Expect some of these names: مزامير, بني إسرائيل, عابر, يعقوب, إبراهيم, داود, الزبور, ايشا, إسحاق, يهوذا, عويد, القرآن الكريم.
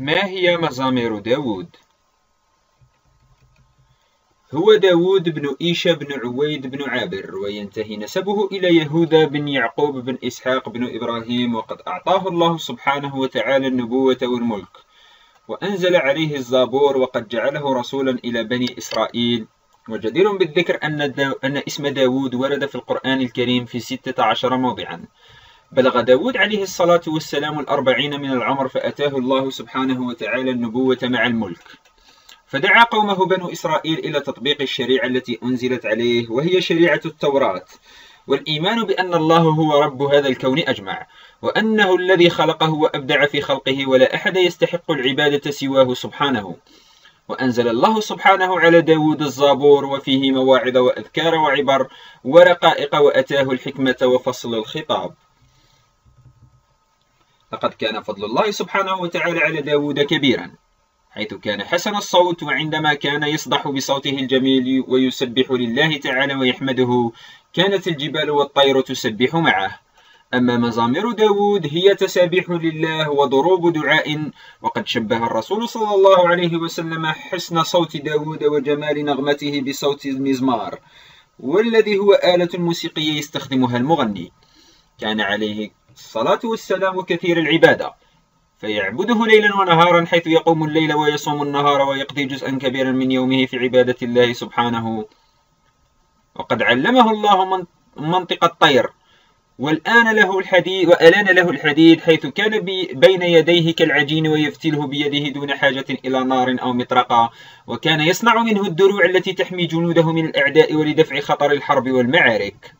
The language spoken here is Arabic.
ما هي مزامير داود؟ هو داود بن إيشا بن عويد بن عابر، وينتهي نسبه إلى يهوذا بن يعقوب بن إسحاق بن إبراهيم، وقد أعطاه الله سبحانه وتعالى النبوة والملك، وأنزل عليه الزبور، وقد جعله رسولا إلى بني إسرائيل. وجدير بالذكر أن اسم داود ورد في القرآن الكريم في 16 موضعا. بلغ داود عليه الصلاة والسلام 40 من العمر، فأتاه الله سبحانه وتعالى النبوة مع الملك. فدعا قومه بنو إسرائيل إلى تطبيق الشريعة التي أنزلت عليه، وهي شريعة التوراة، والإيمان بأن الله هو رب هذا الكون أجمع، وأنه الذي خلقه وأبدع في خلقه، ولا أحد يستحق العبادة سواه سبحانه. وأنزل الله سبحانه على داود الزبور، وفيه مواعظ وأذكار وعبر ورقائق، وأتاه الحكمة وفصل الخطاب. لقد كان فضل الله سبحانه وتعالى على داود كبيرا، حيث كان حسن الصوت، وعندما كان يصدح بصوته الجميل ويسبح لله تعالى ويحمده، كانت الجبال والطير تسبح معه. أما مزامير داود هي تسابيح لله وضروب دعاء. وقد شبه الرسول صلى الله عليه وسلم حسن صوت داود وجمال نغمته بصوت المزمار، والذي هو آلة موسيقية يستخدمها المغني. كان عليه الصلاة والسلام كثير العبادة، فيعبده ليلا ونهارا، حيث يقوم الليل ويصوم النهار، ويقضي جزءا كبيرا من يومه في عبادة الله سبحانه. وقد علمه الله منطق الطير، وألان له الحديد، حيث كان بين يديه كالعجين، ويفتله بيده دون حاجة إلى نار أو مطرقة. وكان يصنع منه الدروع التي تحمي جنوده من الأعداء، ولدفع خطر الحرب والمعارك.